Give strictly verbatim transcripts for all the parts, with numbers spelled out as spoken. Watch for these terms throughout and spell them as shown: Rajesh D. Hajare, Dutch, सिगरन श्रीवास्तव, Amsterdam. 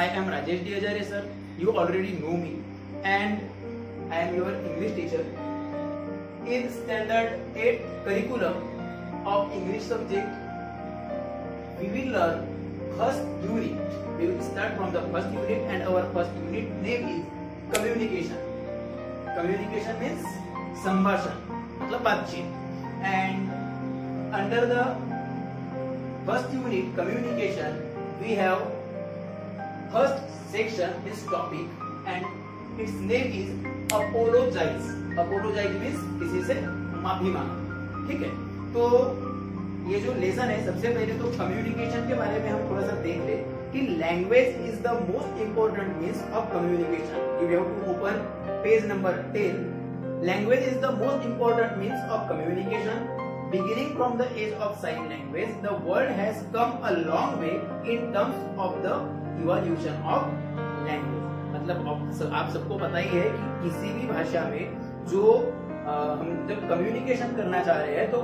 I am Rajesh D. Hajare sir. You already know me, and I am your English teacher. In standard eight curriculum of English subject, we will learn first unit. We will start from the first unit, and our first unit name is communication. Communication means संभाषण, मतलब बातचीत. And under the first unit communication, we have first section is topic, and its name is apologize. Apologize means किसी से माफी मांगना. ठीक है, तो ये जो लेसन है, सबसे पहले तो कम्युनिकेशन के बारे में हम थोड़ा सा देख ले कि language is the most important means of communication. You have to open page number ten. Language is the most important means of communication. Beginning from the age of sign language, the world has come a long way in terms of the evolution of language. मतलब आप सबको पता ही है कि किसी भी भाषा में जो हम जब कम्युनिकेशन करना चाह रहे हैं तो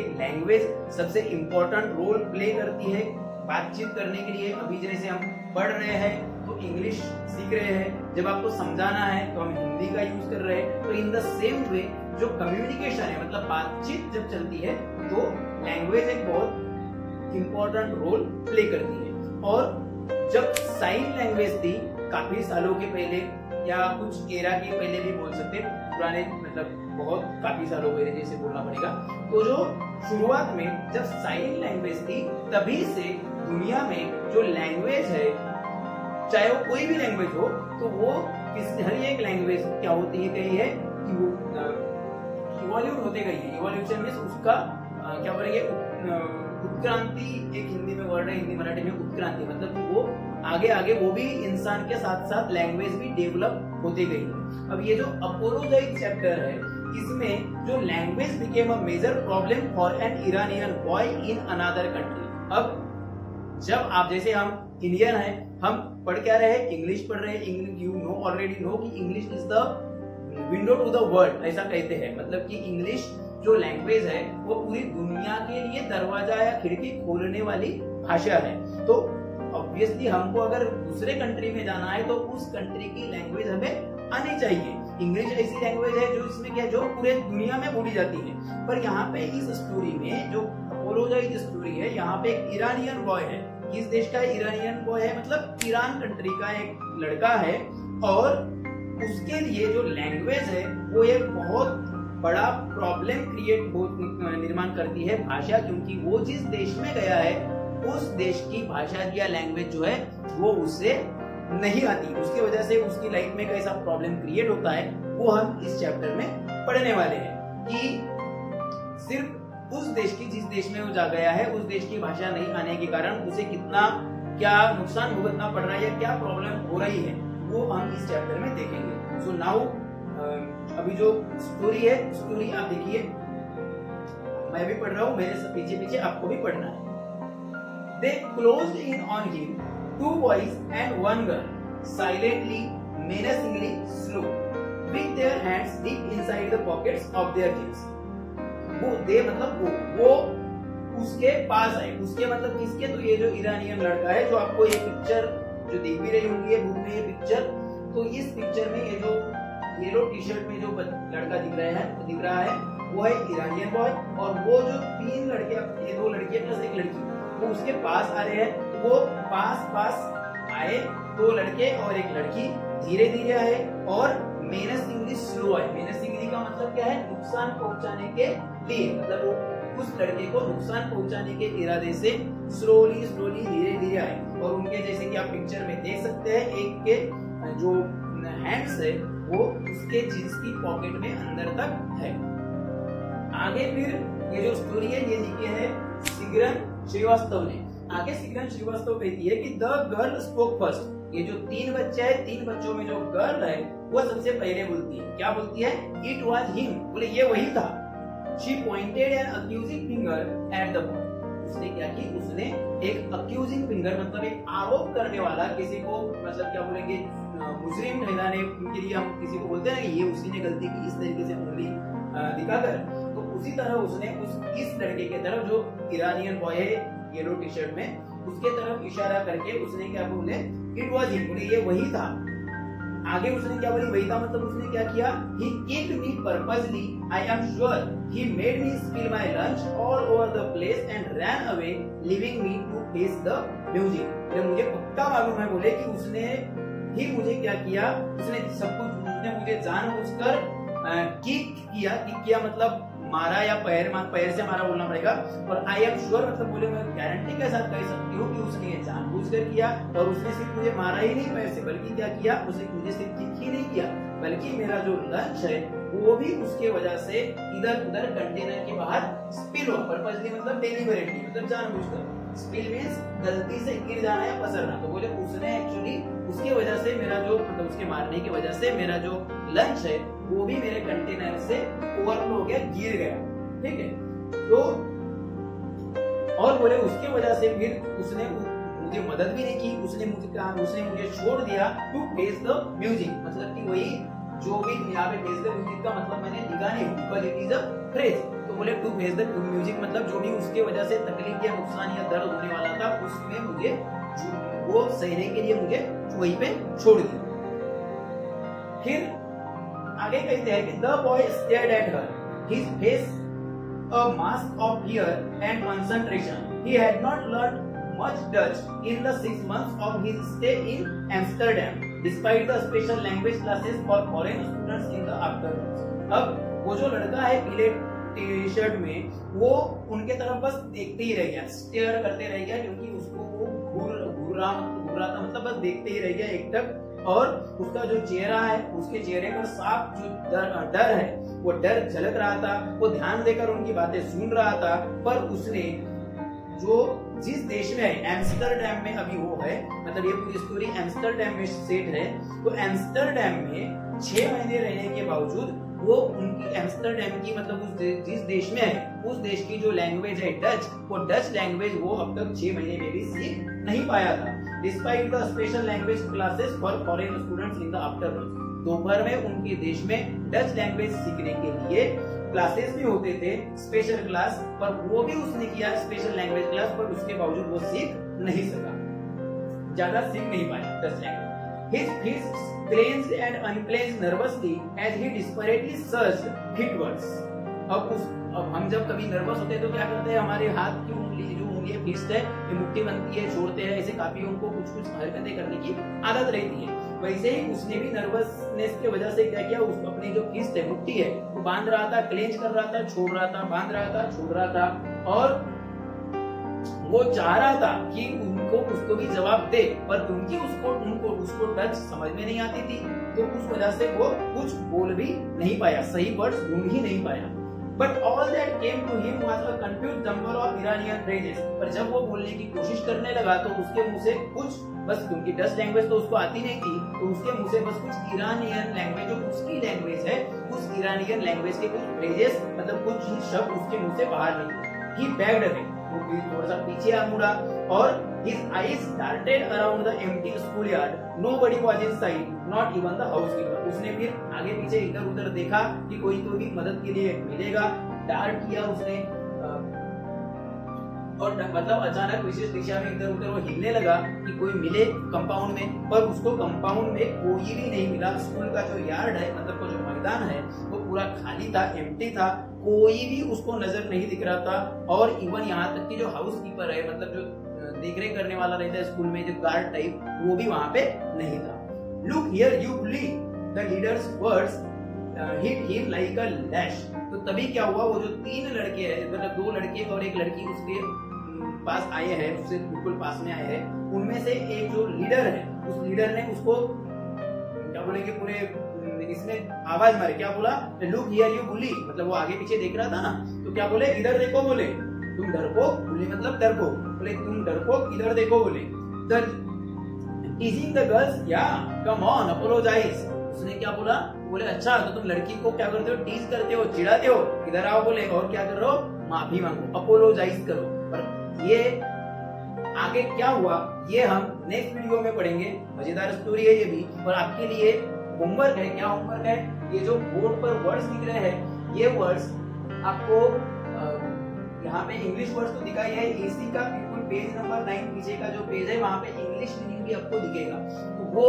एक लैंग्वेज सबसे इम्पोर्टेंट रोल प्ले करती है बातचीत करने के लिए. अभी जैसे हम पढ़ रहे हैं तो इंग्लिश सीख रहे हैं, जब आपको समझाना है तो हम हिंदी का यूज कर रहे हैं. तो इन द सेम वे जो कम्युनिकेशन है, मतलब बातचीत जब चलती है तो लैंग्वेज एक बहुत इम्पोर्टेंट रोल प्ले करती है. और जब साइन लैंग्वेज थी काफी सालों के पहले या कुछ एरा के पहले भी बोल सकते, पुराने मतलब बहुत काफी सालों पहले जैसे बोलना पड़ेगा, तो जो शुरुआत में जब साइन लैंग्वेज थी तभी से दुनिया में जो लैंग्वेज है, चाहे वो कोई भी लैंग्वेज हो, तो वो किस हर एक लैंग्वेज क्या होती है, कही है कि वो इवोल्यूट होते गई है. इवोल्यूशन मीन्स उसका आ, क्या बोलेंगे, उत्क्रांति. एक हिंदी में वर्ड है, हिंदी मराठी में उत्क्रांति, मतलब वो आगे आगे वो भी इंसान के साथ साथ लैंग्वेज भी डेवलप होते गई है. अब ये जो अपोलोजाइज चैप्टर है, इसमें जो language became a major problem for an Iranian boy in another country. अब जब आप जैसे हम इंडियन है, हम पढ़ क्या रहे हैं, इंग्लिश पढ़ रहे हैं. यू नो ऑलरेडी नो कि English is the window to the world, ऐसा कहते हैं. मतलब कि इंग्लिश जो लैंग्वेज है वो पूरी दुनिया के लिए दरवाजा या खिड़की खोलने वाली भाषा है. तो ऑब्वियसली हमको अगर दूसरे कंट्री में जाना है तो उस कंट्री की लैंग्वेज हमें आनी चाहिए. इंग्लिश ऐसी लैंग्वेज है जो इसमें क्या, जो पूरे दुनिया में बोली जाती है. पर यहाँ पे इस स्टोरी में जो अपोलोजाइज स्टोरी है, यहाँ पे एक ईरानियन बॉय है. किस देश का ईरानियन बॉय है, मतलब ईरान कंट्री का एक लड़का है, और उसके लिए जो लैंग्वेज है वो एक बहुत बड़ा प्रॉब्लम क्रिएट निर्माण करती है भाषा, क्योंकि वो जिस देश में गया है उस देश की भाषा या लैंग्वेज जो है वो उसे नहीं आती. उसकी वजह से उसकी लाइफ में कैसा प्रॉब्लम क्रिएट होता है वो हम इस चैप्टर में पढ़ने वाले हैं. कि सिर्फ उस देश की, जिस देश में वो जा गया है, उस देश की भाषा नहीं आने के कारण उसे कितना क्या नुकसान भुगतना पड़ रहा है या क्या प्रॉब्लम हो रही है, वो हम इस चैप्टर में देखेंगे. सो so नाउ अभी जो स्टोरी है, स्टोरी आप देखिए, मैं भी पढ़ रहा हूँ, मेरे से पीछे पीछे आपको भी पढ़ना है. They closed in on him, two boys and one girl, silently, menacingly slow, with their hands deep inside the pockets of their jeans. वो दे मतलब वो, वो उसके पास आए. उसके मतलब किसके, तो ये जो ईरानियन लड़का है, जो आपको ये पिक्चर जो देख भी रही होंगी बुक में ये पिक्चर, तो इस पिक्चर में ये जो येलो टी शर्ट में जो लड़का दिख रहा है दिख रहा है वो है ईरानियन बॉय. और वो जो तीन लड़के, ये दो लड़के प्लस एक लड़की, वो उसके पास आ रहे हैं. तो वो पास पास आए, दो लड़के और एक लड़की, धीरे धीरे आए और मेनसिंगली स्लो आए. मेनसिंगली का मतलब क्या है, नुकसान पहुंचाने के लिए, मतलब वो उस लड़के को नुकसान पहुंचाने के इरादे से स्लोली स्लोली धीरे धीरे आए. और उनके जैसे कि आप पिक्चर में देख सकते हैं, एक के जो हैंड्स है वो उसके जींस की पॉकेट में अंदर तक है. आगे फिर ये जो स्टोरी है ये लिखी है सिगरन श्रीवास्तव ने. आगे सिगरन श्रीवास्तव कहती है कि द गर्ल स्पोक फर्स्ट. ये जो तीन बच्चे है, तीन बच्चों में जो गर्ल है वो सबसे पहले बोलती है. क्या बोलती है, इट वॉज हिम, बोले ये वही था. She pointed an accusing finger at the boy. उसने क्या की, उसने एक accusing finger मतलब एक आरोप करने वाला, किसी को मतलब क्या बोलेंगे, मुजरिम ठहराने के लिए हम किसी को बोलते हैं ना, ये उसी ने गलती की, इस तरीके से उंगली दिखाकर. तो उसी तरह उसने उस इस लड़के के तरफ जो ईरानियन बॉय है येलो टी शर्ट में, उसके तरफ इशारा करके उसने क्या बोले, इट वॉज हिम, ये वही था। आगे उसने क्या बोली, वही था मतलब उसने क्या किया, he killed me purposely, I am sure, he made me spill my lunch all over the place and ran away living me to face the music. मुझे पक्का मालूम है बोले कि उसने ही मुझे क्या किया, उसने सब कुछ, उसने मुझे जानबूझकर किक किया, किक किया मतलब मारा या पैर, पैर से मारा बोलना पड़ेगा। और आई एम श्योर मतलब बोले मैं गारंटी के साथ कह सकती हूँ कि उसने ये जानबूझकर किया, और उसने सिर्फ मुझे मारा ही नहीं पैर से, बल्कि क्या किया, उसने मुझे सिर्फ किक ही नहीं किया बल्कि मेरा जो लंच है वो भी उसके वजह से इधर उधर कंटेनर के बाहर स्पिल हो, पर्पसली मतलब डेलिबरेटली मतलब जानबूझकर, स्पिल मींस गलती से गिर जाना या पसरना। तो बोले उसने एक्चुअली उसके वजह से मेरा जो मतलब उसके मारने की वजह से मेरा जो लंच है वो भी मेरे कंटेनर से ओवरफ्लो हो गया, गिर गया, ठीक है। तो और बोले उसके वजह से फिर उसने मुझे मदद भी नहीं की, उसने मुझे कहा, उसने मुझे छोड़ दिया टू फेस द म्यूजिक, मतलब कि वही जो भी यहाँ पे फेस द म्यूजिक का मतलब मैंने लिखा नहीं, because it is a phrase. तो बोले टू फेस द म्यूजिक मतलब जो भी उसके वजह से तकलीफ या नुकसान या दर्द होने वाला था उसमें मुझे वो सहने के लिए मुझे वहीं पे छोड़ दिया। फिर आगे कहते हैं कि the boy stared at her, his face a mask of fear and concentration. He had not learned much Dutch in the six months of his stay in Amsterdam, despite the special language classes for foreign students in the afternoon. अब वो जो लड़का है पीले T shirt में, वो उनके तरफ बस देखते ही रह गया, स्टेयर करते रह गया, क्योंकि उसको वो घूर घूर रहा घूर रहा था मतलब बस देखते ही रह गया एकटक। और उसका जो चेहरा है, उसके चेहरे पर साफ जो डर डर है वो डर झलक रहा था। वो ध्यान देकर उनकी बातें सुन रहा था, पर उसने जो जिस देश में है एम्स्टर्डम में अभी वो है, मतलब ये पूरी स्टोरी एम्स्टर्डम में सेट है। तो एम्स्टर्डम में छह महीने रहने के बावजूद वो उनकी एम्स्टर्डम की मतलब उस दे, जिस देश में है उस देश की जो लैंग्वेज है डच, वो डच लैंग्वेज वो अब तक छह महीने में भी सीख नहीं पाया था। Despite the special language classes for foreign students in the afternoon, दोपहर में उनके देश में डच लैंग्वेज सीखने के लिए क्लासेस भी होते थे, स्पेशल क्लास, पर वो भी उसने किया स्पेशल लैंग्वेज क्लास, पर उसके बावजूद वो सीख नहीं सका, ज्यादा सीख नहीं पाया Dutch language. His fists clenched and unclenched nervously as he desperately surged hitwards. अब उस अब हम जब कभी नर्वस होते हैं तो क्या करते हैं, हमारे हाथ की उंगली जो ये फिस्ट है ये मुट्ठी बनती है, छोड़ते हैं, ऐसे काफी उनको कुछ कुछ हरकतें करने की आदत रहती है। वैसे ही उसने भी नर्वसनेस की वजह से क्या किया, उस अपनी जो फिस्ट है मुट्ठी है वो बांध रहा था, क्लेंच कर रहा था, छोड़ रहा था, बांध रहा था, छोड़ रहा था, और वो चाह रहा था कि उनको उसको भी जवाब दे, पर उनकी उसको उनको उसको डच समझ में नहीं आती थी, तो उस वजह से वो कुछ बोल भी नहीं पाया, सही वर्ड्स ढूंढ ही नहीं पाया। But all that came to him was a confused jumble of Iranian phrases. पर जब वो बोलने की कोशिश करने लगा तो उसके मुंह से कुछ बस, क्योंकि डच लैंग्वेज तो उसको आती नहीं थी, तो उसके मुंह से बस कुछ ईरानियन लैंग्वेज जो उसकी लैंग्वेज है उस ईरानियन लैंग्वेज के कुछ फ्रेजेस मतलब कुछ ही शब्द उसके मुंह से बाहर निकले। He backed away, वो थोड़ा सा पीछे आ मुड़ा, और his eyes darted around the empty schoolyard. Nobody was inside, not even the housekeeper. उसने फिर आगे पीछे इधर उधर देखा कि कोई तो भी मदद के लिए मिलेगा, डार किया उसने, और मतलब अचानक विशेष दिशा में इधर उधर वो हिलने लगा कि कोई मिले कंपाउंड में, पर उसको कंपाउंड में कोई भी नहीं मिला। स्कूल का जो यार्ड है मतलब वो जो मैदान है वो पूरा खाली था, एम्प्टी था, कोई भी उसको नजर नहीं दिख रहा था। और इवन यहाँ तक की जो हाउस कीपर है मतलब जो देखरेख करने वाला रहता है स्कूल में, जो गार्ड टाइप, वो भी वहां पे नहीं था। Look here you bully, The leader's words uh, hit him like a lash. तो तभी क्या हुआ, वो जो तीन लड़के हैं मतलब दो लड़के और एक लड़की उसके पास आए हैं, उससे बिल्कुल पास में आए हैं, उनमें से एक जो लीडर है उस लीडर ने उसको क्या बोले कि पूरे इसमें आवाज मारे, क्या बोला, लुक हियर यू बुली, मतलब वो आगे पीछे देख रहा था ना, तो क्या बोले, इधर देखो बोले तुम डरपोक, बुली मतलब डरपोक, बोले तुम डरपोक इधर देखो बोले। टीजिंग द गर्ल्स या कम ऑन अपोलोजाइज, उसने क्या बोला, बोले अच्छा तो तुम लड़की को क्या करते हो, टीज करते हो, चिढ़ाते हो, इधर आओ बोले, और क्या कर रहे हो, माफी मांगो, अपोलोजाइज करो। पर ये आगे क्या हुआ ये हम नेक्स्ट वीडियो में पढ़ेंगे, मजेदार स्टोरी है ये भी। और आपके लिए होमवर्क है, क्या होमवर्क है, ये जो बोर्ड पर वर्ड्स दिख रहे हैं ये वर्ड्स आपको, यहाँ पे इंग्लिश वर्ड्स तो दिखाई है, एसी का पेज नंबर नाइन पीछे का जो पेज है वहाँ पे इंग्लिश मीनिंग भी आपको दिखेगा, तो वो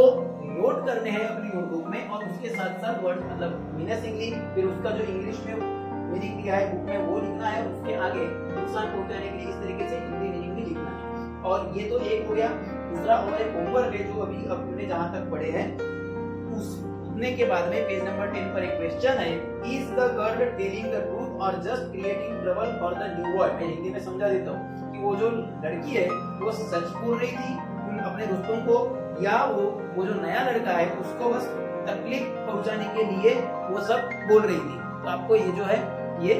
नोट करने हैं अपनी नोटबुक में। और उसके साथ साथ वर्ड मतलब मीनस इंग्लिश, फिर उसका जो इंग्लिश में मीनिंग लिखा है बुक में वो लिखना है, उसके आगे नुकसान पहुँचाने के लिए इस तरीके से हिंदी मीनिंग भी लिखना है। और ये तो एक हो गया। दूसरा और एक होमवर्क है जो अभी अपने जहाँ तक पढ़े हैं उस उतने के बाद में पेज नंबर टेन पर एक क्वेश्चन है, is the girl telling the truth और just creating trouble for the new world. मैं हिंदी में समझा देता हूँ कि वो जो लड़की है वो सच बोल रही थी अपने दोस्तों को, या वो वो जो नया लड़का है उसको बस तकलीफ पहुंचाने के लिए वो सब बोल रही थी। तो आपको ये जो है ये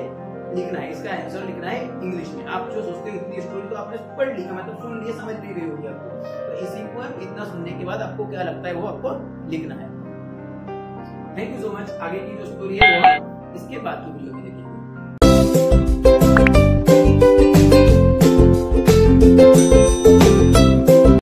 लिखना है, इसका आंसर लिखना है इंग्लिश में। आप जो सोचते हो इतनी स्टोरी तो आपने पढ़ लिखा, मतलब सुन लिए, समझ नहीं रही होगी आपको, तो इसी को इतना सुनने के बाद आपको क्या लगता है वो आपको लिखना है। Thank you so much. आगे की जो स्टोरी है वो इसके बाद जो वीडियो में देखेंगे।